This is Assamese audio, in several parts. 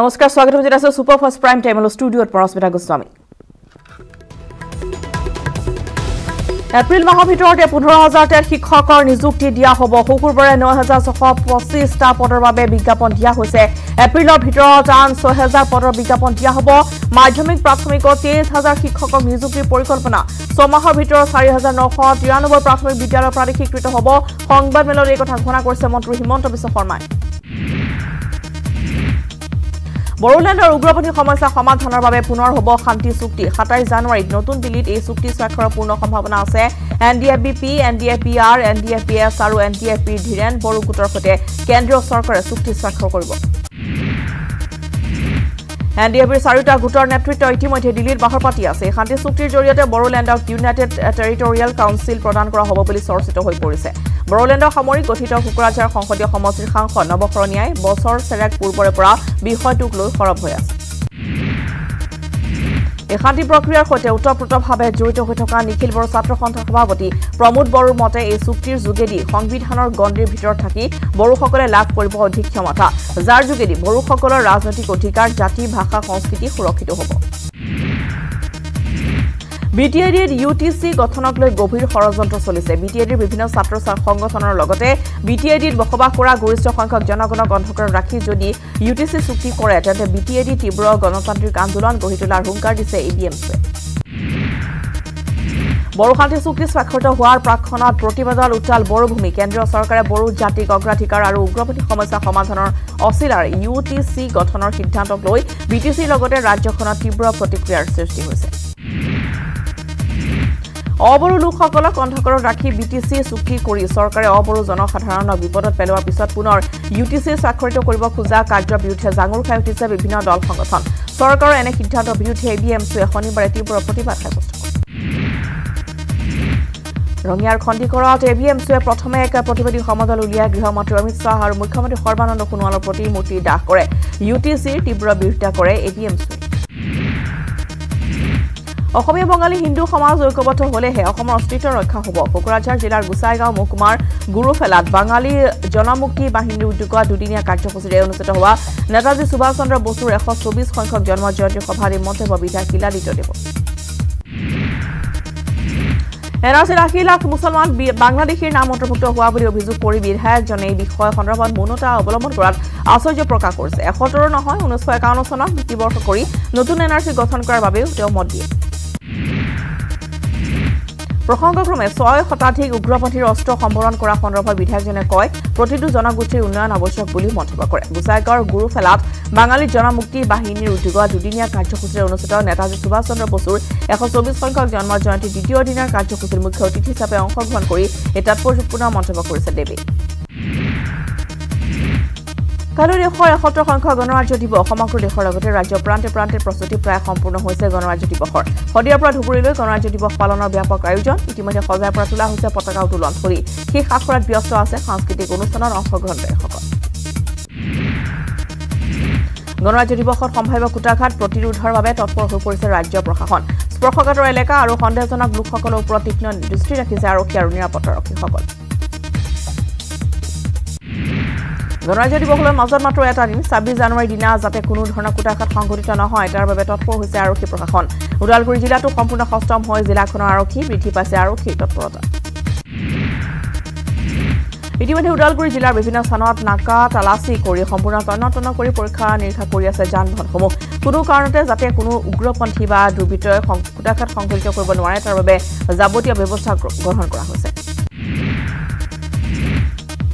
नमस्कार स्वागत हो जरा super fast prime time studio परस्मिता गोस्वामी एप्रिल माह भितरते 15000 शिक्षकर नियुक्ति दिया हब हुकुरबरे 9625 टा पदर বাবে বিজ্ঞাপন দিয়া হৈছে এপ্ৰিলৰ ভিতৰত 6000 পদৰ বিজ্ঞাপন দিয়া হব মাধ্যমিক প্ৰাথমিক 23000 শিক্ষকক নিযুক্তিৰ পৰিকল্পনা 6 মাহৰ ভিতৰত 4993 প্ৰাথমিক বিদ্যালয় প্ৰাধিকৃত হব সংবাদ মেলৰ এই কথা ঘোষণা কৰিছে মন্ত্ৰী হিমন্ত বিশ্ব শৰ্মাই বড়োলেণ্ডৰ উগ্ৰপন্থী সমস্যা সমাধানৰ বাবে পুনৰ হ'ব শান্তি চুক্তি 27 জানুৱাৰীত নতুন দিল্লীত এই চুক্তি স্বাক্ষৰৰ পূৰ্ণ সম্ভাৱনা আছে এনডিএফবি এনডিএফপিআৰ এনডিএফপিএছ আৰু এনডিএফপি ধীৰেন বড়ো গোটৰ সৈতে কেন্দ্ৰীয় চৰকাৰে চুক্তি স্বাক্ষৰ কৰিব এনডিএফবিৰ চাৰিটা গোটৰ নেতৃত্ব ইতিমধ্যে দিল্লীৰ বাহৰ পাতি আছে শান্তি চুক্তিৰ জৰিয়তে বড়োলেণ্ডক ইউনাইটেড টেৰিটৰিয়েল কাউন্সিল প্ৰদান কৰা হ'ব বুলি চৰ্চিত হৈ পৰিছে বড়োলেণ্ডৰ সামৰিক গঠিত কুকুৰাঝাৰ সংসদীয় সমষ্টিৰ সাংসদ নৱখৰণীয়াই বছৰ চেৰাক পূৰ্বৰে পৰা বিষয়টোক লৈ সৰব হৈ আছে এই শান্তি প্ৰক্ৰিয়াৰ সৈতে উত্তৰপ্ৰতভাৱে জড়িত হৈ থকা নিখিল বড়ো ছাত্ৰ সন্থাৰ সভাপতি প্ৰমোদ বড়োৰ মতে এই চুক্তিৰ যোগেদি সংবিধানৰ গণ্ডিৰ ভিতৰত থাকি বড়োসকলে লাভ কৰিব অধিক ক্ষমতা যাৰ যোগেদি বড়োসকলৰ ৰাজনৈতিক অধিকাৰ জাতি ভাষা সংস্কৃতি সুৰক্ষিত হ'ব বিটিআইডিৰ ইউটিসি গঠনক লৈ গভীৰ ষড়যন্ত্ৰ চলিছে বিটিআইডিৰ বিভিন্ন ছাত্ৰ সংগঠনৰ লগতে বিটিআইডিত বসবাস কৰা গৰিষ্ঠ সংখ্যক জনগণক অন্ধকাৰত ৰাখি যদি ইউটিসি চুক্তি কৰে তেন্তে বিটিআইডি তীব্ৰ গণতান্ত্ৰিক আন্দোলন গঢ়ি তোলাৰ হুংকাৰ দিছে এবিএমছে বড়ো শান্তি চুক্তি স্বাক্ষৰিত হোৱাৰ প্ৰাকক্ষণত প্ৰতিবাদৰ উত্তাল বড়োভূমি কেন্দ্ৰীয় চৰকাৰে বড়ো জাতিক অগ্ৰাধিকাৰ আৰু উগ্ৰপন্থী সমস্যা সমাধানৰ অচিলাৰ ইউটিসি গঠনৰ সিদ্ধান্তক লৈ বিটিচিৰ লগতে ৰাজ্যখনত তীব্ৰ প্ৰতিক্ৰিয়াৰ সৃষ্টি হৈছে অবড়ো লোকসকলক অন্ধকাৰত ৰাখি বিটিচি চুক্তি কৰি চৰকাৰে অবড়ো জনসাধাৰণক বিপদত পেলোৱাৰ পিছত পুনৰ ইউটিচি স্বাক্ষৰিত কৰিব খোজা কাৰ্যৰ বিৰুদ্ধে জাঙুৰ খাই উঠিছে বিভিন্ন দল সংগঠন চৰকাৰৰ এনে সিদ্ধান্তৰ বিৰুদ্ধে এবিএমছে শনিবাৰে তীব্ৰ প্ৰতিবাদ সাব্যস্ত কৰে ৰঙিয়াৰ খণ্ডিকৰাত এবিএমছে প্ৰথমে এক প্ৰতিবাদী সমাদল উলিয়াই গৃহমন্ত্ৰী অমিত শাহ আৰু মুখ্যমন্ত্ৰী সৰ্বানন্দ সোণোৱালৰ প্ৰতিমূৰ্তি দাহ কৰে ইউটিচিৰ তীব্ৰ বিৰোধিতা কৰে এবিএমছে অসমীয়া বঙালী হিন্দু সমাজ ঐক্যবদ্ধ হলেহে অসমৰ অস্তিত্ব ৰক্ষা হ'ব কোকৰাঝাৰ জিলাৰ গুচাইগাঁও মহকুমাৰ গুৰুফেলাত বাঙালী জনমুক্তি বাহিনীৰ উদ্যোগত দুদিনীয়া কাৰ্যসূচীৰে অনুষ্ঠিত হোৱা নেতাজী সুভাষ চন্দ্ৰ বসুৰ 124 সংখ্যক জন্ম জয়ন্তী সভাত এই মন্তব্য বিধায়ক শিলাদিত্য দেৱ এনআৰচিত 80 লাখ মুছলমান বাংলাদেশীৰ নাম অন্তৰ্ভুক্ত হোৱা বুলি অভিযোগ কৰি বিধায়কজনে এই বিষয় সন্দৰ্ভত মৌনতা অৱলম্বন কৰাত আশ্চৰ্য প্ৰকাশ কৰিছে ১৭ নহয় ১৯৫১ চনত ভিত্তিবৰ্ষ কৰি নতুন এনআৰচি গঠন কৰাৰ বাবেও তেওঁ মত দিয়ে প্ৰসংগক্ৰমে ৬ শতাধিক উগ্ৰপন্থীৰ অস্ত্ৰ সম্বৰণ কৰা সন্দৰ্ভত বিধায়কজনে কয় প্ৰতিটো জনগোষ্ঠীৰ উন্নয়ন আৱশ্যক বুলি মন্তব্য কৰে গুচাইগাঁৱৰ গুৰুফেলাত বাঙালী জনমুক্তি বাহিনীৰ উদ্যোগত দুদিনীয়া কাৰ্যসূচীৰে অনুষ্ঠিত নেতাজী সুভাষ চন্দ্ৰ বসুৰ 124 সংখ্যক জন্ম জয়ন্তী দ্বিতীয় দিনৰ কাৰ্যসূচীৰ মুখ্য অতিথি হিচাপে অংশগ্ৰহণ কৰি এই তাৎপৰ্যপূৰ্ণ মন্তব্য কৰিছে দেৱে কালি 171 সংখ্যক গণৰাজ্য দিৱস সমগ্ৰ দেশৰ লগতে ৰাজ্যৰ প্ৰান্তে প্ৰান্তে প্ৰস্তুতি প্ৰায় সম্পূৰ্ণ হৈছে গণৰাজ্য দিৱসৰ সদিয়াৰ পৰা ধুবুৰীলৈ গণৰাজ্য দিৱস পালনৰ ব্যাপক আয়োজন ইতিমধ্যে সজাই পৰা তোলা হৈছে পতাকা উত্তোলন কৰি সেই আখৰাত ব্যস্ত আছে সাংস্কৃতিক অনুষ্ঠানৰ অংশগ্ৰহণকাৰীসকল গণৰাজ্য দিৱসত সম্ভাৱ্য কুটাঘাত প্ৰতিৰোধৰ বাবে তৎপৰ হৈ পৰিছে ৰাজ্য প্ৰশাসন স্পৰ্শকাতৰ এলেকা আৰু সন্দেহজনক লোকসকলৰ ওপৰত তীক্ষ্ণ দৃষ্টি ৰাখিছে আৰক্ষী আৰু নিৰাপত্তাৰক্ষীসকল গণৰাজ্য দিৱসৰ মাজত মাত্ৰ এটা দিন 26 জানুৱাৰীৰ দিনা যাতে কোনো ধৰণৰ কুটাঘাত সংঘটিত নহয় তাৰ বাবে তৎপৰ হৈছে আৰক্ষী প্ৰশাসন ওদালগুৰি জিলাটো সম্পূৰ্ণ সষ্টম হৈ জিলাখনৰ আৰক্ষী বৃদ্ধি পাইছে আৰক্ষীৰ তৎপৰতা ইতিমধ্যে ওদালগুৰি জিলাৰ বিভিন্ন স্থানত নাকা তালাচী কৰি সম্পূৰ্ণ তন্নতন্ন কৰি পৰীক্ষা নিৰীক্ষা কৰি আছে যান বাহনসমূহ কোনো কাৰণতে যাতে কোনো উগ্ৰপন্থী বা দুৰ্বৃত্তই কুটাঘাত সংঘটিত কৰিব নোৱাৰে তাৰ বাবে যাৱতীয় ব্যৱস্থা গ্ৰহণ কৰা হৈছে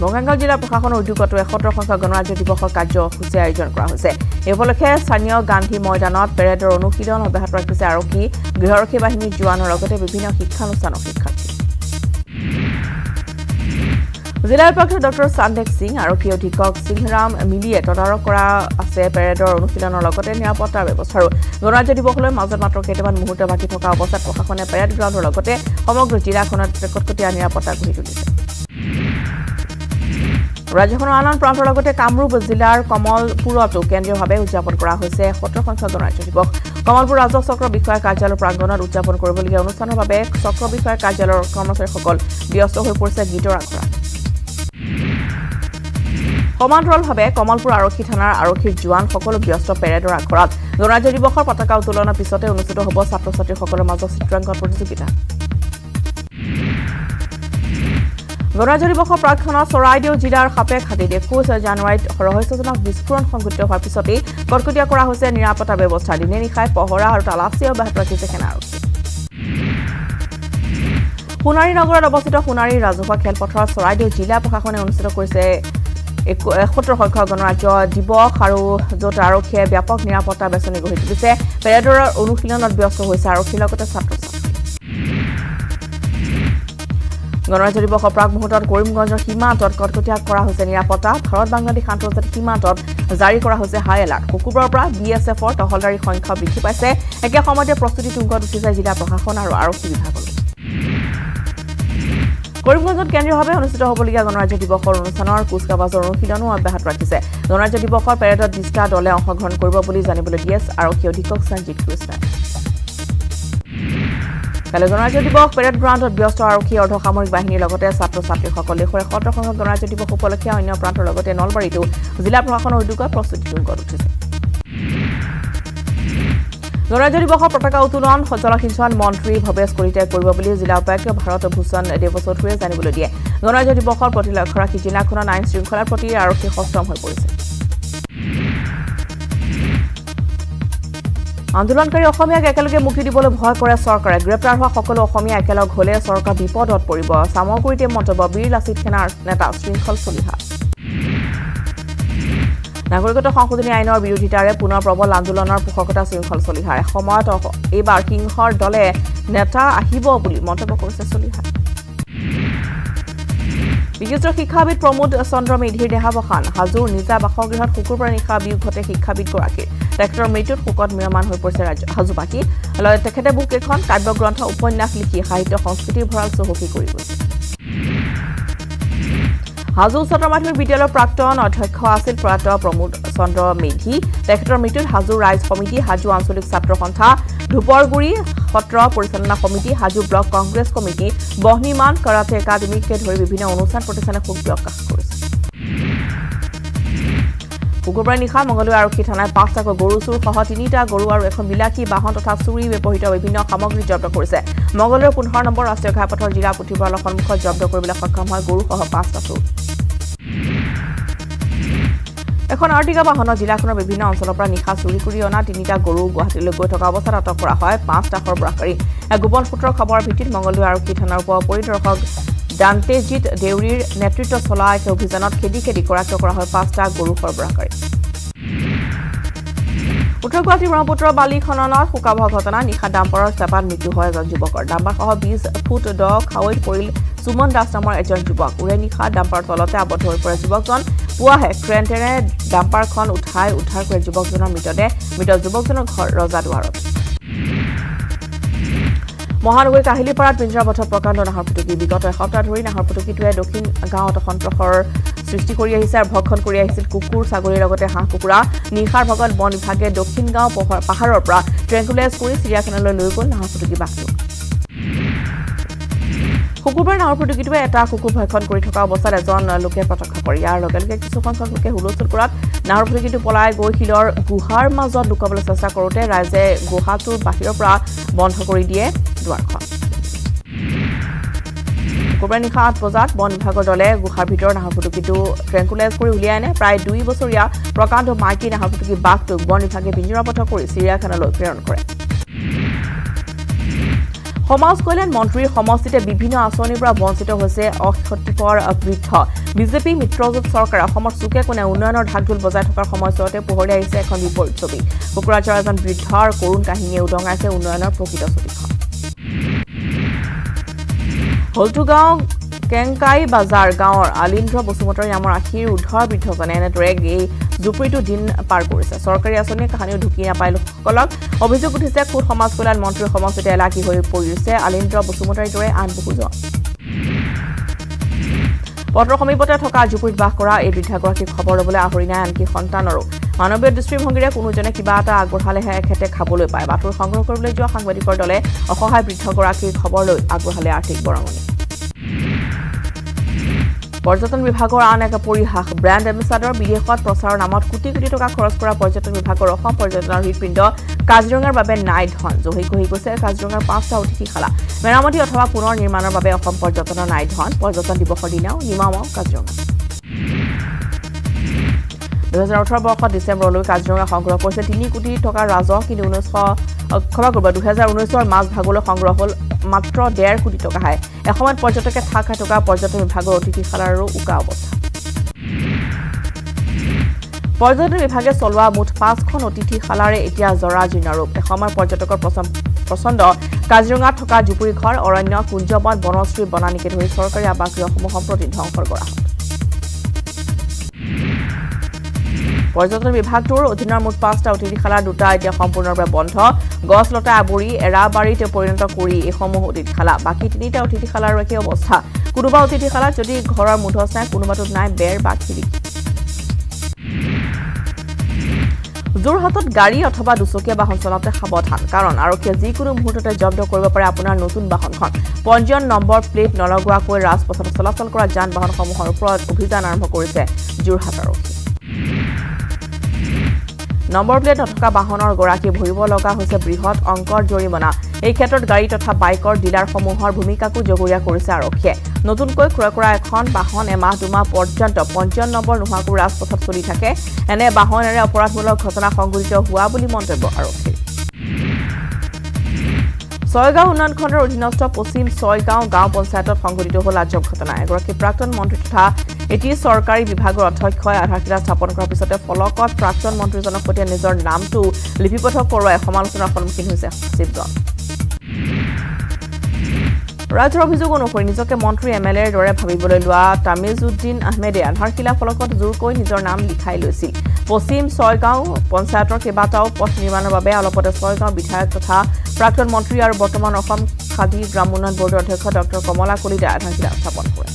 বঙাইগাঁও জিলা প্ৰশাসনৰ উদ্যোগত 170 সংখ্যক গণৰাজ্য দিৱসৰ কাৰ্যসূচী আয়োজন কৰা হৈছে এই উপলক্ষে স্থানীয় গান্ধী ময়দানত পেৰেডৰ অনুশীলন অব্যাহত ৰাখিছে আৰক্ষী গৃহৰক্ষী বাহিনীৰ জোৱানৰ লগতে বিভিন্ন শিক্ষানুষ্ঠানৰ শিক্ষাৰ্থী জিলা উপায়ুক্ত ডক্টৰ চান্দেক সিং আৰক্ষী অধীক্ষক সিংহৰাম মিলিয়ে তদাৰক কৰা আছে পেৰেডৰ অনুশীলনৰ লগতে নিৰাপত্তাৰ ব্যৱস্থা আৰু গণৰাজ্য দিৱসলৈ মাজত মাত্ৰ কেইটামান মুহূৰ্ত বাকী থকা অৱস্থাত প্ৰশাসনে পেৰেড গ্ৰাউণ্ডৰ লগতে সমগ্ৰ জিলাখনত কটকটীয়া নিৰাপত্তা গঢ়ি তুলিছে ৰাজ্যখনৰ আন প্ৰান্তৰ লগতে কামৰূপ জিলাৰ কমলপুৰতো কেন্দ্ৰীয়ভাৱে উদযাপন কৰা হৈছে ১৭ সংখ্যক গণৰাজ্য দিৱস কমলপুৰ ৰাজহ চক্ৰ বিষয়া কাৰ্যালয়ৰ প্ৰাংগণত উদযাপন কৰিবলগীয়া অনুষ্ঠানৰ বাবে চক্ৰ বিষয়া কাৰ্যালয়ৰ কৰ্মচাৰীসকল ব্যস্ত হৈ পৰিছে গীতৰ আখৰা কমান্ডাৰ ভাবে কমলপুৰ আৰক্ষী থানাৰ আৰক্ষীৰ জোৱান সকলো ব্যস্ত পেৰেডৰ আগত গণৰাজ্য দিৱসৰ পতাকা উত্তোলনৰ পিছতে অনুষ্ঠিত হ'ব ছাত্ৰ ছাত্ৰীসকলৰ মাজত চিত্ৰাংকন প্ৰতিযোগিতা। গণৰাজ্য দিৱসৰ প্ৰাকক্ষণত চৰাইদেউ জিলাৰ সাপেখাতিত 21 জানুৱাৰীত ৰহস্যজনক বিস্ফোৰণ সংঘটিত হোৱাৰ পিছতে কটকটীয়া কৰা হৈছে নিৰাপত্তা ব্যৱস্থা। দিনে নিশাই পহৰা আৰু তালাচী অব্যাহত ৰাখিছে সেনাৰক্ষী। সোণাৰী নগৰত অৱস্থিত সোণাৰী ৰাজহুৱা খেলপথাৰত চৰাইদেউ জিলা প্ৰশাসনে অনুষ্ঠিত কৰিছে 71সংখ্যক গণৰাজ্য দিৱস আৰু য'ত আৰক্ষীয়ে ব্যাপক নিৰাপত্তা বেষ্টনী গঢ়ি তুলিছে। পেৰেডৰ অনুশীলনত ব্যস্ত হৈছে আৰক্ষীৰ লগতে ছাত্ৰ-ছাত্ৰী। গণৰাজ্য দিৱসৰ প্ৰাক মুহূৰ্তত কৰিমগঞ্জৰ সীমান্তত কটকটীয়া কৰা হৈছে নিৰাপত্তা। ভাৰত বাংলাদেশ আন্তৰ্জাতিক সীমান্তত জাৰি কৰা হৈছে হাই এলাৰ্ট। শুকুৰবাৰৰ পৰা BSFৰ তহলদাৰীৰ সংখ্যা বৃদ্ধি পাইছে। একে সময়তে প্ৰস্তুতি তুংগত উঠিছে জিলা প্ৰশাসন আৰু আৰক্ষী বিভাগলৈ। কৰিমগঞ্জত কেন্দ্ৰীয়ভাৱে অনুষ্ঠিত হ'বলগীয়া গণৰাজ্য দিৱসৰ অনুষ্ঠানৰ কুচকাৱাজৰ অনুশীলনো অব্যাহত ৰাখিছে। গণৰাজ্য দিৱসৰ পেৰেডত 20টা দলে অংশগ্ৰহণ কৰিব বুলি জানিবলৈ দিয়ে আৰক্ষী অধীক্ষক সঞ্জিত কৃষ্ণাই। কালি গণৰাজ্য দিৱস পেৰেড গ্ৰাউণ্ডত ব্যস্ত আৰক্ষী অৰ্ধসামৰিক বাহিনীৰ লগতে ছাত্ৰ-ছাত্ৰীসকল দেশৰ 71সংখ্যক গণৰাজ্য দিৱস উপলক্ষে অন্য প্ৰান্তৰ লগতে নলবাৰীতো জিলা প্ৰশাসনৰ উদ্যোগত প্ৰস্তুতি তুংগত উঠিছে। গণৰাজ্য দিৱসৰ পতাকা উত্তোলন জলসিঞ্চন মন্ত্ৰী ভৱেশ কলিতাই কৰিব বুলি জিলা উপায়ুক্ত ভাৰত ভূষণ দেৱচৌধুৰীয়ে জানিবলৈ দিয়ে। গণৰাজ্য দিৱসৰ প্ৰতি লক্ষ্য ৰাখি জিলাখনত আইন শৃংখলাৰ প্ৰতি আৰক্ষী সক্ষম হৈ পৰিছে। আন্দোলনকাৰী অসমীয়াক একেলগে মুক্তি দিবলৈ ভয় কৰে চৰকাৰে। গ্ৰেপ্তাৰ হোৱা সকলো অসমীয়া একেলগ হ'লে চৰকাৰ বিপদত পৰিব। চামগুৰিতে মন্তব্য বীৰ লাচিত সেনাৰ নেতা শৃংখল চলিহা। নাগৰিকত্ব সংশোধনী আইনৰ বিৰোধিতাৰে পুনৰ প্ৰবল আন্দোলনৰ পোষকতা শৃংখল চলিহাৰ। সময়ত এইবাৰ সিংহৰ দলে নেতা আহিব বুলি মন্তব্য কৰিছে চলিহা। বিশিষ্ট শিক্ষাবিদ প্ৰমোদ চন্দ্ৰ মেধিৰ দেহাৱসান। হাজোৰ নিজা বাসগৃহত শুকুৰবাৰে নিশা বিয়োগ ঘটে শিক্ষাবিদগৰাকীৰ। তেখেতৰ মৃত্যুত শোকত ম্ৰিয়মান হৈ পৰিছে হাজোবাসী। তেখেতে বহুকেইখন কাব্যগ্ৰন্থ উপন্যাস লিখি সাহিত্য সংস্কৃতিৰ ভঁৰাল চহকী কৰি গৈছে। হাজো উচ্চতৰ মাধ্যমিক বিদ্যালয়ৰ প্ৰাক্তন অধ্যক্ষ আছিল প্ৰয়াত প্ৰমোদ চন্দ্ৰ মেধি। তেখেতৰ মৃত্যুত হাজো ৰাইজ সমিতি, হাজো আঞ্চলিক ছাত্ৰ সন্থা, ধূপৰগুৰি সত্ৰ পৰিচালনা সমিতি, Hajo block Congress committee, Bahniman karate একাডেমীকে ধৰি বিভিন্ন অনুষ্ঠান প্ৰতিষ্ঠানে শোক প্ৰকাশ কৰিছে। শুকুৰবাৰে নিশা মঙলদৈ আৰক্ষী থানাই 5টাকৈ গৰু চুৰসহ 3টা গৰু আৰু এখন বিলাসী বাহন তথা চুৰি ব্যৱহৃত বিভিন্ন সামগ্ৰী জব্দ কৰিছে। মঙলদৈৰ 15 নম্বৰ ৰাষ্ট্ৰীয় ঘাইপথৰ জিলা পুথিভঁৰালৰ সন্মুখত জব্দ কৰিবলৈ সক্ষম হয় গৰুসহ 5টা চুৰ। এখন আৰ্টিকা বাহনত জিলাখনৰ বিভিন্ন অঞ্চলৰ পৰা নিশা চুৰি কৰি অনা 3টা গৰু গুৱাহাটীলৈ গৈ থকা অৱস্থাত আটক কৰা হয় 5টা সৰবৰাহকাৰী। গোপন সূত্ৰৰ খবৰৰ ভিত্তিত মঙলদৈ আৰক্ষী থানাৰ উপ পৰিদৰ্শক দান্তেজিত দেউৰীৰ নেতৃত্বত চলা এক অভিযানত খেদি খেদি কৰায়ত্ব কৰা হয় 5টা গৰু সৰবৰাহকাৰী। উত্তৰ গুৱাহাটী ব্ৰহ্মপুত্ৰ বালি খননত শোকাবহ ঘটনা। নিশা ডাম্পাৰৰ চেপাত মৃত্যু হয় এজন যুৱকৰ। ডাম্পাৰসহ 20 ফুট দ খাৱৈত পৰিল সুমন দাস নামৰ এজন যুৱক। উৰে নিশা ডাম্পাৰৰ তলতে আবদ্ধ হৈ পৰা যুৱকজন পুৱাহে ক্ৰেনটেৰে ডাম্পাৰখন উঠাই উদ্ধাৰ কৰি যুৱকজনৰ মৃতদেহ যুৱকজনৰ ঘৰ ৰজাদুৱাৰত। মহানগৰীৰ কাহিলীপাৰাত পিঞ্জৰাবদ্ধ প্ৰকাণ্ড নাহৰ ফুটুকী। বিগত এসপ্তাহ ধৰি নাহৰ ফুটুকীটোৱে দক্ষিণ গাঁৱত সন্ত্ৰাসৰ সৃষ্টি কৰি আহিছে আৰু ভক্ষণ কৰি আহিছিল কুকুৰ, ছাগলীৰ লগতে হাঁহ কুকুৰা। নিশাৰ ভাগত বন বিভাগে দক্ষিণ গাঁও পাহাৰৰ পৰা ট্ৰেংকুলাইজ কৰি চিৰিয়াখানালৈ লৈ গ'ল নাহৰ ফুটুকী বাঘটোক। শুকুৰবাৰে নাহৰ ফুটুকীটোৱে এটা কুকুৰ ভক্ষণ কৰি থকা অৱস্থাত এজন লোকে প্ৰত্যক্ষ কৰে। ইয়াৰ লগে লগে কিছুসংখ্যক লোকে হুলস্থুল কৰাত নাহৰ ফুটুকীটো পলাই গৈ শিলৰ গুহাৰ মাজত লুকাবলৈ চেষ্টা কৰোঁতে ৰাইজে গুহাটোৰ বাহিৰৰ পৰা বন্ধ কৰি দিয়ে দুৱাৰখন। শুকুৰবাৰে নিশা 8 বজাত বন বিভাগৰ দলে গুহাৰ ভিতৰৰ নাহৰ ফুটুকীটো ট্ৰেংকুলাইজ কৰি উলিয়াই আনে। প্ৰায় 2 বছৰীয়া প্ৰকাণ্ড মাইকী নাহৰ ফুটুকী বাঘটোক বন বিভাগে পিঞ্জৰাবদ্ধ কৰি চিৰিয়াখানালৈ প্ৰেৰণ কৰে। সমাজ কল্যাণ মন্ত্ৰীৰ সমষ্টিতে বিভিন্ন আঁচনিৰ পৰা বঞ্চিত হৈছে অক্ষতিপৰ বৃদ্ধ। বিজেপি মিত্ৰজোঁট চৰকাৰে অসমৰ চুকে কোণে উন্নয়নৰ ঢাকঢোল বজাই থকাৰ সময়ছোৱাতে পোহৰলৈ আহিছে এখন বিপৰীত ছবি। কোকৰাঝাৰৰ এজন বৃদ্ধৰ কৰুণ কাহিনীয়ে উদঙাইছে উন্নয়নৰ প্ৰকৃত ছবিখন। হলটুগাঁও কেংকাই বাজাৰ গাঁৱৰ আলিন্দ্ৰ বসুমতাৰী নামৰ 80 উৰ্ধৰ বৃদ্ধজনে এনেদৰে এই জুপুৰিটো দিন পাৰ কৰিছে। চৰকাৰী আঁচনিয়ে কাহানিও ঢুকি নাপায় লোকসকলক। অভিযোগ উঠিছে খোদ সমাজ কল্যাণ মন্ত্ৰীৰ সমষ্টিতে এলাগী হৈ পৰিছে আলিন্দ্ৰ বসুমতাৰীৰ দৰে আন বহুজন। পথৰ সমীপতে থকা জুপুৰিত বাস কৰা এই বৃদ্ধাগৰাকীক খবৰ ল'বলৈ আহৰি নাই আনকি সন্তানৰো। মানৱীয় দৃষ্টিভংগীৰে কোনোজনে কিবা এটা আগবঢ়ালেহে এখেতে খাবলৈ পায়। বাতৰি সংগ্ৰহ কৰিবলৈ যোৱা সাংবাদিকৰ দলে অসহায় বৃদ্ধগৰাকীৰ খবৰ লৈ আগবঢ়ালে আৰ্থিক বৰঙণি। পৰ্যটন বিভাগৰ আন এক পৰিহাস ব্ৰাণ্ড এম্বেছাডৰ বিদেশত প্ৰচাৰৰ নামত কোটি কোটি টকা খৰচ কৰা পৰ্যটন বিভাগৰ অসম পৰ্যটনৰ হৃদপিণ্ড কাজিৰঙাৰ বাবে নাই ধন জহি কহি গৈছে কাজিৰঙাৰ ৫টা অতিথিশালা মেৰামতি অথবা পুনৰ নিৰ্মাণৰ বাবে অসম পৰ্যটনৰ নাই ধন পৰ্যটন দিৱসৰ দিনাও নিমামও কাজিৰঙা 2018 বৰ্ষত ডিসেম্বৰলৈ কাজিৰঙা সংগ্ৰহ কৰিছে ৩ কোটি টকা ৰাজহ কিন্তু 2019 মাছ ভাগলৈ সংগ্ৰহ হল মাত্ৰ ১.৫ কোটি টকা হয় এসময়ত পৰ্যটকে থাকা টকা পৰ্যটন বিভাগৰ অতিথিশালাৰো উকা অৱস্থা পৰ্যটন বিভাগে চলোৱা মুঠ ৫খন অতিথিশালাৰে এতিয়া জৰাজীৰ্ণ ৰূপ এসময়ৰ পৰ্যটকৰ পছন্দ কাজিৰঙা থকা জুপুৰি ঘৰ অৰণ্য কুঞ্জবন বনশ্ৰী বনানিকে ধৰি চৰকাৰী আৱাসগৃহসমূহ সম্প্ৰতি ধ্বংস কৰা হয় পৰ্যটন বিভাগৰ অধীনৰ মুঠ ৫টা অতিথিশালা দুটা এতিয়া সম্পূৰ্ণৰূপে বন্ধ গছলতা আবৰি এৰাবাৰীত পৰিণত কৰি এসমূহ অতিথিশালা বাকি ৩টা অতিথিশালাৰ একে অৱস্থা কোনোবা অতিথিশালা যদি ঘৰৰ মুধচ নাই কোনোবাটোত নাই বেৰ বাকি যোৰহাটত গাড়ী অথবা দুচকীয়া বাহন চলাতে সাৱধান কাৰণ আৰক্ষীয়ে যিকোনো মুহূৰ্ততে জব্দ কৰিব পাৰে আপোনাৰ নতুন বাহনখন পঞ্জীয়ন নম্বৰ প্লেট নলগোৱাকৈ ৰাজপথত চলাচল কৰা যান বাহনসমূহৰ ওপৰত অভিযান আৰম্ভ কৰিছে যোৰহাট আৰক্ষী নম্বৰ প্লেট নথকা বাহনৰ গৰাকী ভৰিব লগা হৈছে বৃহৎ অংকৰ জৰিমনা এই ক্ষেত্ৰত গাড়ী তথা বাইকৰ ডিলাৰসমূহৰ ভূমিকাকো জগৰীয়া কৰিছে আৰক্ষীয়ে নতুনকৈ ক্ৰয় কৰা এখন বাহন এমাহ দুমাহ পৰ্যন্ত পঞ্জীয়ন নম্বৰ নোহোৱাকৈ ৰাজপথত চলি থাকে এনে বাহনেৰে অপৰাধমূলক ঘটনা সংঘটিত হোৱা বুলি মন্তব্য আৰক্ষী ছয়গাঁও উন্নয়ন খণ্ডৰ অধীনস্থ পশ্চিম ছয়গাঁও গাঁও পঞ্চায়তত সংঘটিত হ'ল আজব ঘটনা এগৰাকী প্ৰাক্তন মন্ত্ৰী তথা এটি চৰকাৰী বিভাগৰ অধ্যক্ষই আধাৰশিলা স্থাপন কৰাৰ পিছতে ফলকত প্ৰাক্তন মন্ত্ৰীজনৰ সৈতে নিজৰ নামটো লিপিবদ্ধ কৰোৱাই সমালোচনাৰ সন্মুখীন হৈছে সচিবজন ৰাজ্যৰ অভিযোগ অনুসৰি নিজকে মন্ত্ৰী এম এল এৰ দৰে ভাবিবলৈ লোৱা তামিজুদ্দিন আহমেদে আধাৰশিলা ফলকত জোৰকৈ নিজৰ নাম লিখাই লৈছিল পশ্চিম ছয়গাঁও পঞ্চায়তৰ কেইবাটাও পথ নিৰ্মাণৰ বাবে অলপতে ছয়গাঁও বিধায়ক তথা প্ৰাক্তন মন্ত্ৰী আৰু বৰ্তমান অসম খাদী গ্ৰামোন্নয়ন বৰ্ডৰ অধ্যক্ষ ডক্টৰ কমলা কলিতাই আধাৰশিলা স্থাপন কৰে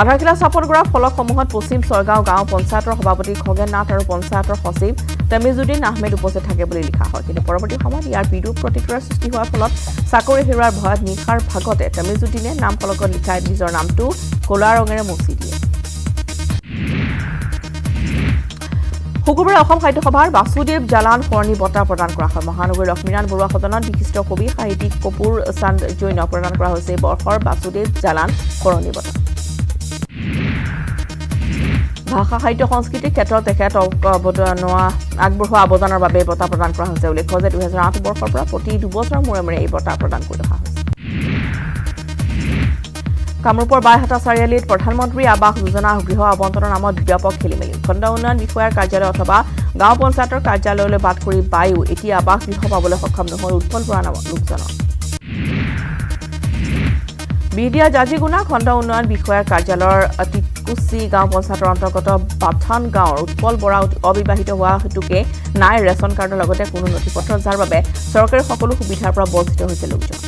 আধাৰশিলা স্থাপন কৰা ফলকসমূহত পশ্চিম ছয়গাঁও গাঁও পঞ্চায়তৰ সভাপতি খগেন নাথ আৰু পঞ্চায়তৰ সচিব তামিজুদ্দিন আহমেদ উপস্থিত থাকে বুলি লিখা হয় কিন্তু পৰৱৰ্তী সময়ত ইয়াৰ বিৰূপ প্ৰতিক্ৰিয়াৰ সৃষ্টি হোৱাৰ ফলত চাকৰি হেৰুৱাৰ ভয়ত নিশাৰ ভাগতে তামিজুদ্দিনে নাম ফলকত লিখাই নিজৰ নামটো ক'লা ৰঙেৰে মুচি দিয়ে শুকুৰবাৰে অসম সাহিত্য সভাৰ বাসুদেৱ জালান সোঁৱৰণী বঁটা প্ৰদান কৰা হয় মহানগৰীৰ লক্ষ্মীনাথ বৰুৱা সদনত বিশিষ্ট কবি সাহিত্যিক কপূৰ চান্দ জৈনক প্ৰদান কৰা হৈছে এই বৰ্ষৰ বাসুদেৱ জালান সোঁৱৰণী বঁটা ভাষা সাহিত্য সংস্কৃতিৰ ক্ষেত্ৰত তেখেতক আগবঢ়োৱা অৱদানৰ বাবে বঁটা প্ৰদান কৰা হৈছে উল্লেখ্য যে 2008 বৰ্ষৰ পৰা প্ৰতি দুবছৰৰ মূৰে মূৰে এই বঁটা প্ৰদান কৰি অহা হৈছে কামৰূপৰ বাইহাটা চাৰিআলিত প্ৰধানমন্ত্ৰী আৱাস যোজনা গৃহ আবণ্টনৰ নামত ব্যাপক খেলিমেলি খণ্ড উন্নয়ন বিষয়াৰ কাৰ্যালয় অথবা গাঁও পঞ্চায়তৰ কাৰ্যালয়লৈ বাট কৰি বায়ু এতিয়া আৱাস গৃহ পাবলৈ সক্ষম নহল উৎপল বৰা নামৰ লোকজনৰ বিডিয়া জাজিগুনা খণ্ড উন্নয়ন বিষয়াৰ কাৰ্যালয়ৰ কুচি গাঁও পঞ্চায়তৰ অন্তৰ্গত বাথান গাঁৱৰ উৎপল বৰা অবিবাহিত হোৱা হেতুকে নাই ৰেচন কাৰ্ডৰ লগতে কোনো নথিপত্ৰ যাৰ বাবে চৰকাৰী সকলো সুবিধাৰ পৰা বঞ্চিত হৈছে লোকজন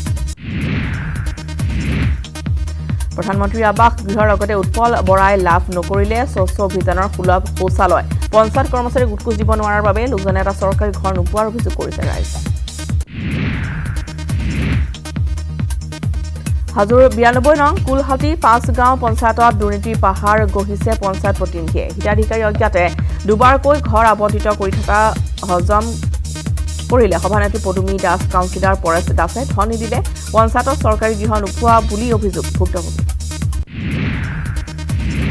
প্ৰধানমন্ত্ৰীৰ আৱাস গৃহৰ লগতে উৎপল বৰাই লাভ নকৰিলে স্বচ্ছ অভিযানৰ সুলভ শৌচালয় পঞ্চায়ত কৰ্মচাৰী গোটখোজ দিব নোৱাৰাৰ বাবে লোকজনে এটা চৰকাৰী ঘৰ নোপোৱাৰ অভিযোগ কৰিছে ৰাইজে হাজোৰ ৯২ নং কুলহাটী ৫গাঁও পঞ্চায়তত দুৰ্নীতিৰ পাহাৰ গঢ়িছে পঞ্চায়ত প্ৰতিনিধিয়ে হিতাধিকাৰী অজ্ঞাতে দুবাৰকৈ ঘৰ আবণ্টিত কৰি থকা হজম কৰিলে সভানেত্ৰী পদুমী দাস কাউন্সিলৰ পৰেশ দাসে ধন নিদিলে পঞ্চায়তত চৰকাৰী গৃহ নোপোৱা বুলি অভিযোগ ভুক্তভোগী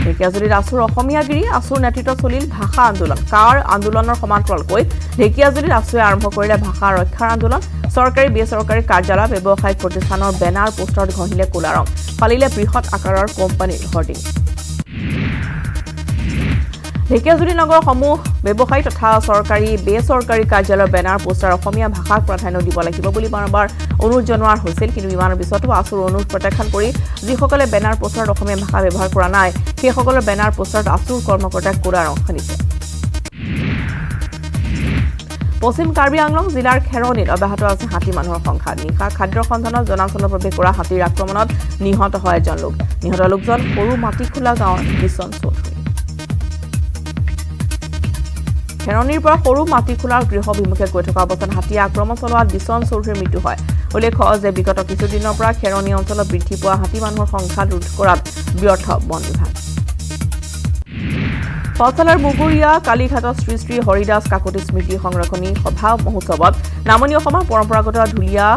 ঢেকীয়াজুলিত আছুৰ অসমীয়াগিৰি আছুৰ নেতৃত্বত চলিল ভাষা আন্দোলন কাৰ আন্দোলনৰ সমান্তৰালকৈ ঢেকীয়াজুলিত আছুৱে আৰম্ভ কৰিলে ভাষা ৰক্ষাৰ আন্দোলন চৰকাৰী বেচৰকাৰী কাৰ্যালয় ব্যৱসায়িক প্ৰতিষ্ঠানৰ বেনাৰ পোষ্টাৰত ঘঁহিলে ক'লা ৰং ফালিলে বৃহৎ আকাৰৰ কোম্পানীৰ হৰ্ডিং ঢেকীয়াজুলি নগৰসমূহ ব্যৱসায়ী তথা চৰকাৰী বেচৰকাৰী কাৰ্যালয়ৰ বেনাৰ পোষ্টাৰ অসমীয়া ভাষাক প্ৰাধান্য দিব লাগিব বুলি বাৰম্বাৰ অনুৰোধ জনোৱাৰ হৈছিল কিন্তু ইমানৰ পিছতো আছুৰ অনুৰোধ প্ৰত্যাখ্যান কৰি যিসকলে বেনাৰ পোষ্টাৰত অসমীয়া ভাষা ব্যৱহাৰ কৰা নাই সেইসকলৰ বেনাৰ পোষ্টাৰত আছুৰ কৰ্মকৰ্তাক ক'লা ৰং সানিছে পশ্চিম কাৰ্বি আংলং জিলাৰ খেৰণীত অব্যাহত আছে হাতী মানুহৰ সংঘাত নিশা খাদ্যৰ সন্ধানত জনাঞ্চলত প্ৰৱেশ কৰা হাতীৰ আক্ৰমণত নিহত হয় এজন লোক নিহত লোকজন সৰু মাটিখোলা গাঁৱৰ বিচন চৌধুৰী Tenonir পৰা সৰু মাটিখোলাৰ গৃহ বিমুখে গৈ থকা অৱস্থাত হাতী আক্ৰমণ চলোৱাত বিছন চৌধুৰীৰ মৃত্যু হয় উল্লেখ্য যে বিগত কিছুদিনৰ পৰা খেৰনি অঞ্চলত বৃদ্ধি পোৱা হাতী মানুহৰ সংখ্যা ৰোধ কৰাত ব্যৰ্থ বন বিভাগ পথালৰ মুগুৰিয়া কালীঘাটৰ শ্ৰী শ্ৰী হৰিদাস কাকতি স্মৃতি সংৰক্ষণী সভা মহোৎসৱত নামনি অসমৰ পৰম্পৰাগত ধুলিয়া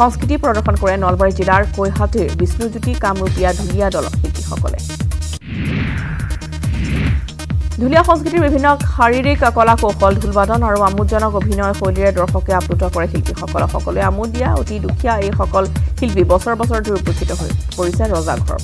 সংস্কৃতি প্ৰদৰ্শন কৰে নলবাৰী জিলাৰ কৈহাটীৰ বিষ্ণুজ্যোতি কামৰূপীয়া ধুলিয়া দলৰ শিল্পীসকলে ধুলিয়া সংস্কৃতিৰ বিভিন্ন শাৰীৰিক কলা কৌশল ধুলবাদন আৰু আমোদজনক অভিনয় শৈলীৰে দৰ্শকে আপ্লুত কৰে শিল্পীসকলক সকলে আমোদিয়া অতি দুখীয়া এই সকল শিল্পী বছৰ বছৰ ধৰি উপস্থিত হৈ পৰিছে ৰজাঘৰ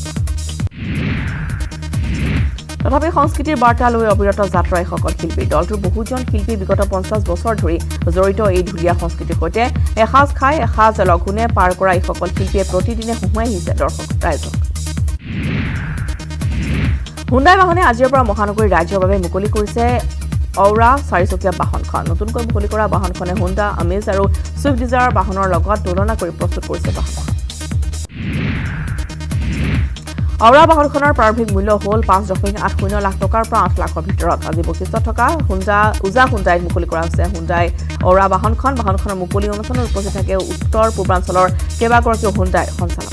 তথাপি সংস্কৃতিৰ বাৰ্তা লৈ অবিৰত যাত্ৰা এই সকল শিল্পী দলটোৰ বহুজন শিল্পী বিগত 50 বছৰ ধৰি জড়িত এই ধুলিয়া সংস্কৃতিৰ সৈতে এসাঁজ খাই এসাঁজ লঘুনে পাৰ কৰা এই সকল শিল্পীয়ে প্ৰতিদিনে হুঁহুৱাই আহিছে দৰ্শক ৰাইজক Hyundai বাহনে আজিৰ পৰা মহানগৰী ৰাজ্যৰ বাবে মুকলি কৰিছে অউৰা চাৰিচকীয়া বাহনখন নতুনকৈ মুকলি কৰা বাহনখনে Honda Amaze আৰু Swift Desire বাহনৰ লগত তুলনা কৰি প্ৰস্তুত কৰিছে বাহনখন অউৰা বাহনখনৰ প্ৰাৰম্ভিক মূল্য হ'ল 5.80 লাখ টকাৰ পৰা 8 লাখৰ ভিতৰত আজি বৈশিষ্ট্য থকা Honda উজা Hyundai মুকলি কৰা হৈছে Hyundai অউৰা বাহনখনৰ মুকলি অনুষ্ঠানত উপস্থিত থাকে উত্তৰ পূৰ্বাঞ্চলৰ কেবাগৰাকীও Hyundai সঞ্চালক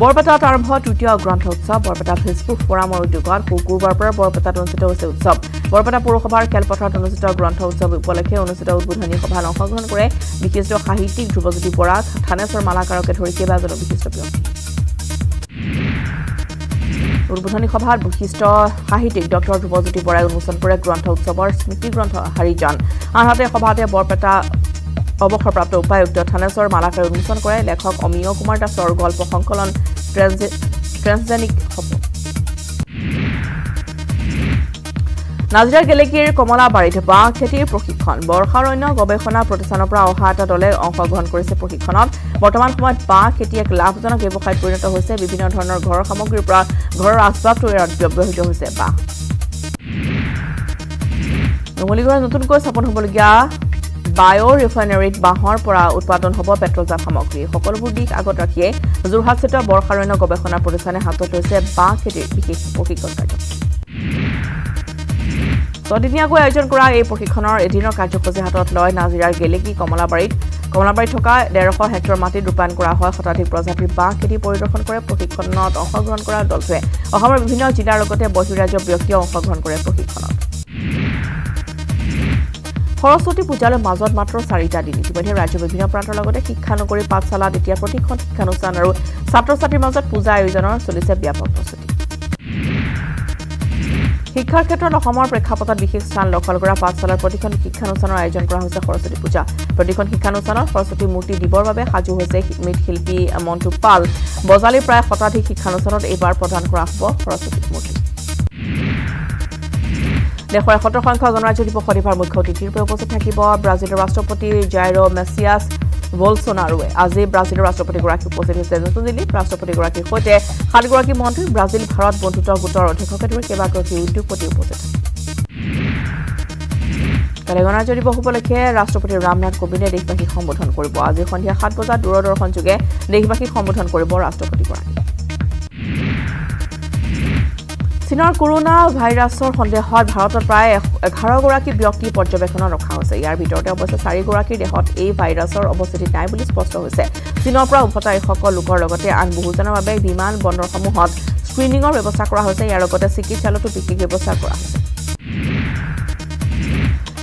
Borpata Tarmho Tutia Grand Hotsub, Borpata Facebook Forum or Dugan, Kuku Barber, Borpata Doncito Sub, Borpata Purohobar, Calpatra Doncito Grand Hotsub, Polake, Onosito, Butani Hopalong Hong Kore, Bikisto Haiti, Trubosity Borat, Tanes or Malakar Katoriki Bazar of Bikistopio. Urbutani Hobart, Bukisto, Haiti, Doctor Trubosity Boral Musan Pore, Grand Hotsub, Smithy Grand Harijan, Anhate Hobate, Borpata. অবসরপ্রাপ্ত উপায়ুক্ত থানেশ্বৰ মালাকাৰে উন্মোচন কৰে লেখক অমিয় কুমাৰ দাসৰ গল্প সংকলন ট্ৰেন্সজেনিক হ'ব নাজিৰা গেলেকীৰ কমলাবাৰীত বাঁহ খেতিৰ প্ৰশিক্ষণ বৰ্ষাৰণ্য গৱেষণা প্ৰতিষ্ঠানৰ পৰা অহা এটা দলে অংশগ্ৰহণ কৰিছে প্ৰশিক্ষণত বৰ্তমান সময়ত বাঁহ খেতি এক লাভজনক ব্যৱসায়ত পৰিণত হৈছে বিভিন্ন ধৰণৰ ঘৰৰ সামগ্ৰীৰ পৰা ঘৰৰ আচবাব তৈয়াৰত ব্যৱহৃত হৈছে বাঁহ নমলিগৰ নতুনকৈ স্থাপন হ'বলগীয়া Biorefinery Bahar Pora Utpadon Hobo Petroza Hamokri, Hokolbudik Agotrakie, Zurhaseta, Borharino Gobehona Purisana Hato to say Bakit Pokikosato. Sodiniago Agent Kura, a Pokikonor, Edino Kachokose Hatot Loy, Nazira Geliki, Komalabarit Toka, Deroko Hector Mati, Dupan Kura, Hotati Prosati, Bakiti, Poridokon Kore, Pokikonot, Ohogon Kura Dolce, Ohama Vino Chidarokote, Bosirajo Biokio, Hogon Kore Pokikonot. খৰচটি পূজালৰ মাজত মাত্ৰ 4টা দিন ইতিমধ্যে ৰাজ্যৰ বিভিন্ন প্ৰান্তৰ লগতে শিক্ষানগৰী পাঠশালাত এতিয়া প্ৰতিখন শিক্ষানুষ্ঠান আৰু ছাত্ৰ-ছাত্ৰীৰ মাজত পূজা আয়োজনৰ চলিছে ব্যাপক প্ৰস্তুতি শিক্ষাৰ ক্ষেত্ৰত অসমৰ প্ৰেক্ষাপটত বিশেষ স্থান লক্ষল কৰা পাঠশালাৰ প্ৰতিখন শিক্ষানুষ্ঠানৰ আয়োজন কৰা হৈছে খৰচটি পূজা প্ৰতিখন শিক্ষানুষ্ঠানত খৰচটি মূৰ্তি দিবৰ বাবে সাজু হৈছে মৃৎশিল্পী মন্টু পাল বজালি প্ৰায় শতাধিক শিক্ষানুষ্ঠানত এইবাৰ প্ৰদান কৰা হ'ব খৰচটি মূৰ্তি দেশৰ ৭০ সংখ্যক গণৰাজ্য দিৱস শনিবাৰ মুখ্য অতিথিৰ ৰূপে উপস্থিত থাকিব ব্ৰাজিলৰ ৰাষ্ট্ৰপতি জাইৰ মেছিয়াছ বলসোনাৰোৱে আজি ব্ৰাজিলৰ ৰাষ্ট্ৰপতিগৰাকী উপস্থিত হৈছে নতুন দিল্লীত ৰাষ্ট্ৰপতিগৰাকীৰ সৈতে ৭গৰাকী মন্ত্ৰী ব্ৰাজিল ভাৰত বন্ধুত্ব গোটৰ অধ্যক্ষকে ধৰি কেইবাগৰাকী উদ্যোগপতি উপস্থিত কালি গণৰাজ্য দিৱস উপলক্ষে ৰাষ্ট্ৰপতি ৰামনাথ কোবিন্দে দেশবাসীক সম্বোধন কৰিব আজি সন্ধিয়া ৭ বজাত দূৰদৰ্শনযোগে দেশবাসীক সম্বোধন কৰিব ৰাষ্ট্ৰপতিগৰাকী Sinar Corona virus or Hondehot Harot Pray Haragoraki Bioki Portobacon or House, Yarbito was a Sarigoraki, the hot A virus or opposite Nibulis Posto Hose, Sinopra, Hotai Hoko, Lukorogote, and Buhuzana Bay, Biman, Bondor Homohot, screening or Rebosakura Hose, Yarogota Siki, Chalo to Piki Rebosakura.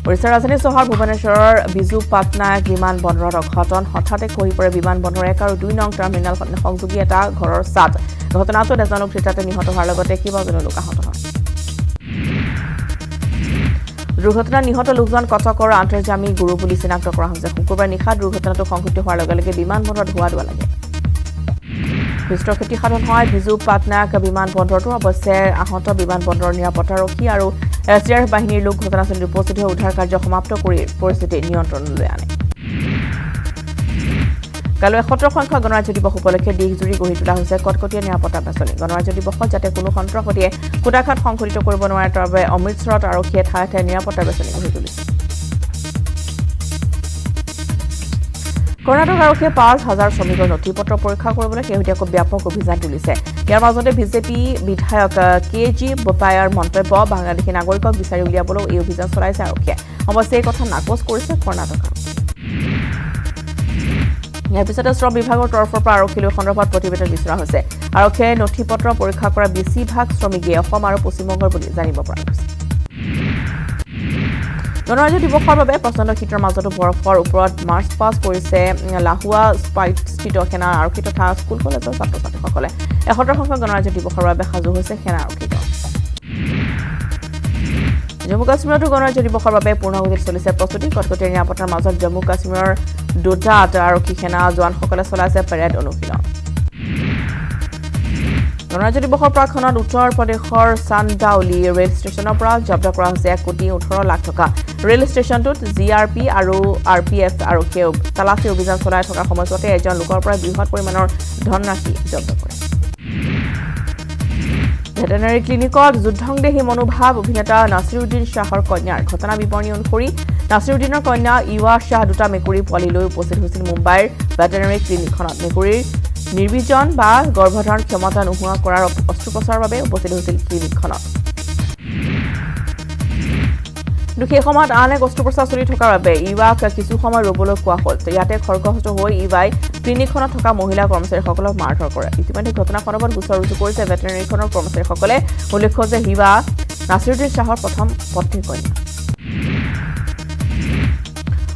Reserasani Sohar, Bubaneshore, Bizu Patna, Biman Bondor Hoton, Hotate Kohipur, Biman Bondoreka, Dunong Terminal Honsugieta, Goror Sat. ঘটনাটো এজনক ক্ৰেতাতে নিহত হোৱাৰ লগতে কিবাজন লোক আহত হয় দুৰ্ঘটনা নিহত লোকজন কটকৰ আন্তৰ্জামী গুৰু পুলিচ চিনাক্ত কৰা হৈছে শুকুৰবাৰ নিশা দুৰ্ঘটনাটো সংঘটিত হোৱাৰ লগে লগে বিমান বন্দৰত ধোঁৱা লাগে বিস্তাৰিত সাধন হয় বিজু পাটনা বিমান বন্দৰটো অৱশ্যে আহত বিমান বন্দৰৰ নিৰাপত্তা ৰক্ষী আৰু এছডিআৰএফ বাহিনীৰ লোক ঘটনাস্থলীত উপস্থিত হৈ উদ্ধাৰ কাৰ্য সমাপ্ত কৰি পৰিস্থিতি নিয়ন্ত্ৰণলৈ আনে কালৱে 17 সংখ্যক গণৰাজ্য দিৱস উপলক্ষে দেশজুৰি গঢ়ি তোলা হৈছে কটকটীয়া নিৰাপত্তা বাছনি গণৰাজ্য দিৱসত যাতে কোনো সন্ত্ৰাসবাদীয়ে কোটাঘাত সংঘটিত কৰিব নোৱাৰে তাৰ বাবে অমৃতসৰত আৰক্ষীয়ে ঠায়ে ঠায়ে নিৰাপত্তা বাছনি গঢ়ি তুলিছে কৰ্ণাটক আৰক্ষীয়ে 5000 শ্ৰমিকৰ নথিপত্ৰ পৰীক্ষা কৰিবলৈ শেহতীয়াকৈ ব্যাপক অভিযান তুলিছে। ইয়াৰ মাজতে বিজেপি বিধায়ক কেজি বপায়াৰ মন্তব্য বাংলাদেশী নাগৰিকক বিচাৰি উলিয়াবলৈ এই অভিযান চলাইছে আৰক্ষীয়ে। অৱশ্যে এই কথা নাকচ কৰিছে কৰ্ণাটক। ইয়াৰ পিছতে শ্ৰম বিভাগৰ তৰফৰ পৰা আৰক্ষীলৈ সন্দৰ্ভত প্ৰতিবেদন বিচৰা হৈছে। আৰক্ষীয়ে নথিপত্ৰ পৰীক্ষা কৰা বেছিভাগ শ্ৰমিকে অসম আৰু পশ্চিমবংগৰ বুলি জানিব পৰা গৈছে। গণৰাজ্য দিৱসৰ বাবে প্ৰচণ্ড শীতৰ মাজতো বৰফৰ ওপৰত মাৰ্চ পাছ কৰিছে লাহুৱা স্পাইটস্থিত সেনা আৰক্ষী তথা স্কুল কলেজৰ ছাত্ৰ ছাত্ৰীসকলে। ৭১ সংখ্যক গণৰাজ্য দিৱসৰ বাবে সাজু হৈছে সেনা আৰক্ষী দল। জম্মু কাশ্মীৰতো গণৰাজ্য দিৱসৰ বাবে পূৰ্ণগতিত চলিছে প্ৰস্তুতি। কটকটীয়া নিৰাপত্তাৰ মাজত জম্মু কাশ্মীৰৰ দোটাত আৰক্ষী সেনা জোৱানসকলে চলাইছে পেৰেড অনুশীলন। গণৰাজ্য দিৱসৰ প্ৰাকখনত উত্তৰ প্ৰদেশৰ চান্দাউলি ৰেল ষ্টেচনৰ পৰা জব্দ কৰা হৈছে 1,18,00,000 টকা। ৰেল ষ্টেচনটোত GRP আৰু RPF আৰক্ষীয়ে তালাচী অভিযান চলাই থকাৰ সময়ছোৱাতে এজন লোকৰ পৰা বৃহৎ পৰিমাণৰ ধনৰাশি জব্দ কৰে। ভেটেনেৰী ক্লিনিকত যুদ্ধংদেহী মনোভাৱ অভিনেতা নাছিৰুদ্দিন শ্বাহৰ কন্যাৰ ঘটনা বিৱৰণী অনুসৰি নাছিৰুদ্দিনৰ কন্যা ইৱা শ্বাহ দুটা মেকুৰী পোৱালি লৈ উপস্থিত হৈছিল মুম্বাইৰ ভেটেনেৰী ক্লিনিকখনত। মেকুৰীৰ নিৰ্বীজন বা গৰ্ভধাৰণ ক্ষমতা নোহোৱা কৰাৰ অস্ত্ৰোপচাৰৰ বাবে উপস্থিত হৈছিল ক্লিনিকখনত। কিন্তু সেই সময়ত আন এক অস্ত্ৰোপচাৰ চলি থকাৰ বাবে ইৱাক কিছু সময় ৰ'বলৈ কোৱা হ'ল। ইয়াতে খৰ্গহস্ত হৈ ইৱাই ক্লিনিকখনত থকা মহিলা কৰ্মচাৰীসকলক মাৰধৰ কৰে। ইতিমধ্যে ঘটনা সন্দৰ্ভত গোচৰ ৰুজু কৰিছে ভেটেনেৰীখনৰ কৰ্মচাৰীসকলে। উল্লেখ্য যে হিৱা নাছিৰুদ্দিন শ্বাহৰ প্ৰথম পত্নীৰ কন্যা।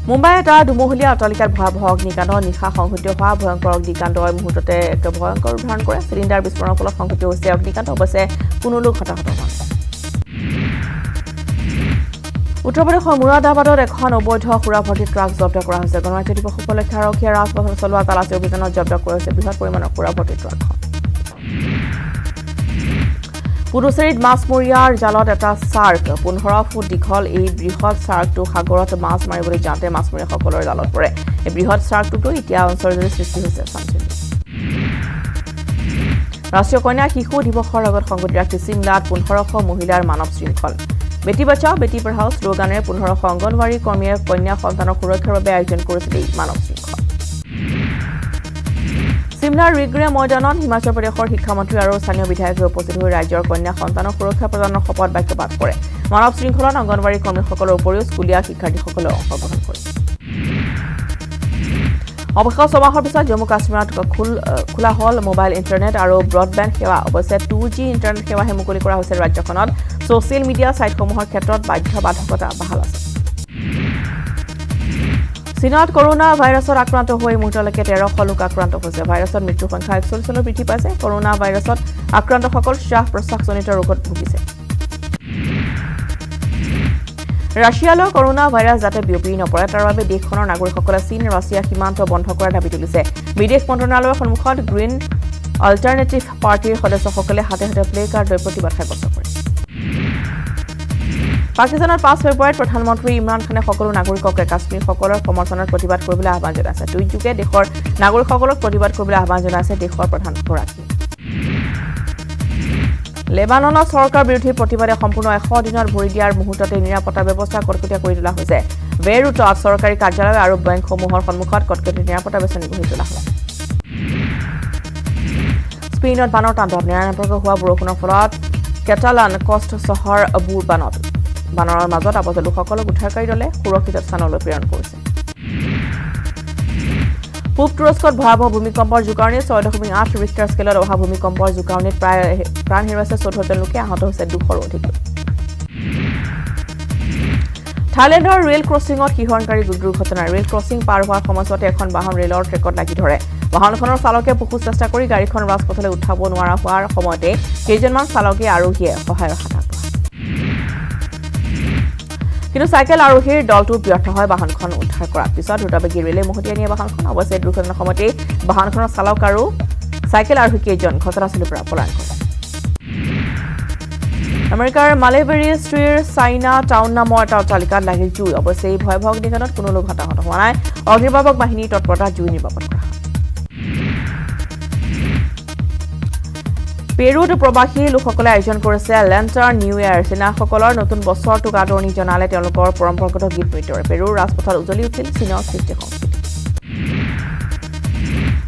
মুম্বাইৰ এটা দুমহলীয়া অট্টালিকাত ভয়াৱহ অগ্নিকাণ্ড। নিশা সংঘটিত হোৱা ভয়ংকৰ অগ্নিকাণ্ডই মুহূৰ্ততে এক ভয়ংকৰ ৰূপ ধাৰণ কৰে। চিলিণ্ডাৰ বিস্ফোৰণৰ ফলত সংঘটিত হৈছে অগ্নিকাণ্ড। অৱশ্যে কোনো লোক হতাহত হোৱা নাই। উত্তৰ প্ৰদেশৰ মুৰাদাবাদত এখন অবৈধ সুৰাভৰ্তি ট্ৰাক জব্দ কৰা হৈছে। গণৰাজ্য দিৱস উপলক্ষে আৰক্ষীয়ে ৰাজপথত চলোৱা তালাচী অভিযানত জব্দ কৰা হৈছে বৃহৎ পৰিমাণৰ সুৰাভৰ্তি ট্ৰাকখন। পুডুচেৰীত মাছমৰীয়াৰ জালত এটা চাৰ্ক। 15 ফুট দীঘল এই বৃহৎ চাৰ্কটো সাগৰত মাছ মাৰিবলৈ যাওঁতে মাছমৰীয়াসকলৰ জালত পৰে। এই বৃহৎ চাৰ্কটোতো এতিয়া অঞ্চলজুৰি সৃষ্টি হৈছে চাঞ্চল্য। ৰাষ্ট্ৰীয় কন্যা শিশু দিৱসৰ লগত সংগতি ৰাখি চিমলাত 1500 মহিলাৰ মানৱ শৃংখল। বেটি বাচাও বেটি পঢ়াও শ্লোগানেৰে 1500 অংগনৱাড়ী কৰ্মীয়ে কন্যা সন্তানৰ সুৰক্ষাৰ বাবে আয়োজন কৰিছিল এই মানৱ শৃংখল। চিমলাৰ ৰিগ্ৰে ময়দানত হিমাচল প্ৰদেশৰ শিক্ষামন্ত্ৰী আৰু স্থানীয় বিধায়কে উপস্থিত হৈ ৰাজ্যৰ কন্যা সন্তানক সুৰক্ষা প্ৰদানৰ শপত বাক্য পাঠ কৰে। মানৱ শৃংখলত অংগনবাড়ী কৰ্মীসকলৰ উপৰিও স্কুলীয়া শিক্ষাৰ্থীসকলে অংশগ্ৰহণ কৰে। অৱশেষত ছমাহৰ পিছত জম্মু কাশ্মীৰত খোলা হ'ল মোবাইল ইণ্টাৰনেট আৰু ব্ৰডবেণ্ড সেৱা। অৱশ্যে 2G ইণ্টাৰনেট সেৱাহে মুকলি কৰা হৈছে ৰাজ্যখনত। ছ'চিয়েল মিডিয়া ছাইটসমূহৰ ক্ষেত্ৰত বাধ্যবাধকতা বাহাল আছে। চীনত কৰোনা ভাইৰাছত আক্ৰান্ত হৈ মুহূৰ্তলৈকে 1300 লোক আক্ৰান্ত হৈছে। ভাইৰাছত মৃত্যুৰ সংখ্যা 41লৈ বৃদ্ধি পাইছে। কৰোনা ভাইৰাছত আক্ৰান্তসকল শ্বাস প্ৰশ্বাসজনিত ৰোগত ভুগিছে। ৰাছিয়ালৈ কৰোনা ভাইৰাছ যাতে বিয়পি নপৰে তাৰ বাবে দেশখনৰ নাগৰিকসকলে চীন ৰাছিয়া সীমান্ত বন্ধ কৰাৰ দাবী তুলিছে। বিদেশ মন্ত্ৰালয়ৰ সন্মুখত গ্ৰীণ অল্টাৰনেটিভ পাৰ্টিৰ সদস্যসকলে হাতে হাতে প্লে কাৰ্ড লৈ প্ৰতিবাদ সাব্যস্ত কৰে। পাকিস্তানত 5 ফেব্ৰুৱাৰীত প্ৰধানমন্ত্ৰী ইমৰান খানে সকলো নাগৰিককে কাশ্মীৰসকলৰ সমৰ্থনত প্ৰতিবাদ কৰিবলৈ আহ্বান জনাইছে। টুইটযোগে দেশৰ নাগৰিকসকলক প্ৰতিবাদ কৰিবলৈ আহ্বান জনাইছে দেশৰ প্ৰধানগৰাকী। লেবাননৰ চৰকাৰ বিৰোধী প্ৰতিবাদে সম্পূৰ্ণ 100 দিনত ভৰি দিয়াৰ মুহূৰ্ততে নিৰাপত্তা ব্যৱস্থা কটকটীয়া কৰি তোলা হৈছে। বেইৰুটত চৰকাৰী কাৰ্যালয় আৰু বেংকসমূহৰ সন্মুখত কটকটীয়া নিৰাপত্তা বেষ্টনী গঢ়ি তোলা হৈছে। স্পেইনত বানৰ তাণ্ডৱ। নিৰন্তৰ হোৱা বৰষুণৰ ফলত কেটালান কষ্ট চহৰ বুৰবানত বানৰ মাজত আৱদ্ধ লোকসকলক উদ্ধাৰকাৰী দলে সুৰক্ষিত স্থানলৈ প্ৰেৰণ কৰিছে। পূব তুৰস্কত ভয়াৱহ ভূমিকম্পৰ জোকাৰণিত 6.8 ৰিক্টাৰ স্কেলত অহা ভূমিকম্পৰ জোকাৰণিত প্ৰাণ হেৰুৱাইছে 14জন লোকে, আহত হৈছে 200ৰো অধিক লোক। থাইলেণ্ডৰ ৰেল ক্ৰছিঙত শিহৰণকাৰী দুৰ্ঘটনা। ৰেল ক্ৰছিং পাৰ হোৱাৰ সময়ছোৱাতে এখন বাহন ৰেলৰ ট্ৰেকত লাগি ধৰে। বাহনখনৰ চালকে বহু চেষ্টা কৰি গাড়ীখন ৰাজপথলৈ উঠাব নোৱাৰা হোৱাৰ সময়তে কেইজনমান চালকে আৰোহীয়ে সহায়ৰ হাত আগবঢ়ায়। কিন্তু চাইকেল আৰোহীৰ দলটো ব্যৰ্থ হয় বাহনখন উদ্ধাৰ কৰাৰ পিছত দ্ৰুতবেগী ৰেলে মহতিয়াই নিয়ে বাহনখন। অৱশ্যে দুৰ্ঘটনাৰ সময়তে বাহনখনৰ চালক আৰু চাইকেল আৰোহী কেইজন ঘটনাস্থলীৰ পৰা পলায়ন কৰে। আমেৰিকাৰ মালেবেৰী ষ্ট্ৰীৰ চাইনা টাউন নামৰ এটা অট্টালিকাত লাগিল জুই। অৱশ্যে এই ভয়াৱহ অগ্নিকাণ্ডত কোনো লোক হতাহত হোৱা নাই। অগ্নিনিৰ্বাপক বাহিনীৰ তৎপৰতাত জুই নিৰ্বাপন কৰা হয়। পেৰুত প্ৰবাসী লোকসকলে আয়োজন কৰিছে লেণ্টাৰ নিউ ইয়েৰ। চীনাসকলৰ নতুন বছৰটোক আদৰণি জনালে তেওঁলোকৰ পৰম্পৰাগত গীত নৃত্যৰে। পেৰুৰ ৰাজপথত উজলি উঠিল চীনৰ সৃষ্টি সংস্কৃতি।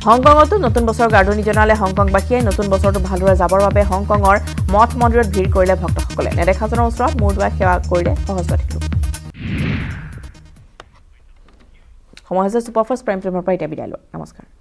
হংকংতো নতুন বছৰ গাৰ্ডনি জনালে হংকংবাসীয়ে নতুন বছৰটো ভালৰে যাবৰ বাবে হংকংৰ মঠ মন্দিৰত ভিড় কৰিলে ভক্তসকলে নেদেখাজনৰ ওচৰত মূৰদুৱা সেৱা কৰিলে সহজবাধিক সময় হৈছে সুপাৰ ফাষ্ট প্ৰাইম টাইমৰ পৰা এটা বিদায় লোৱা নমস্কাৰ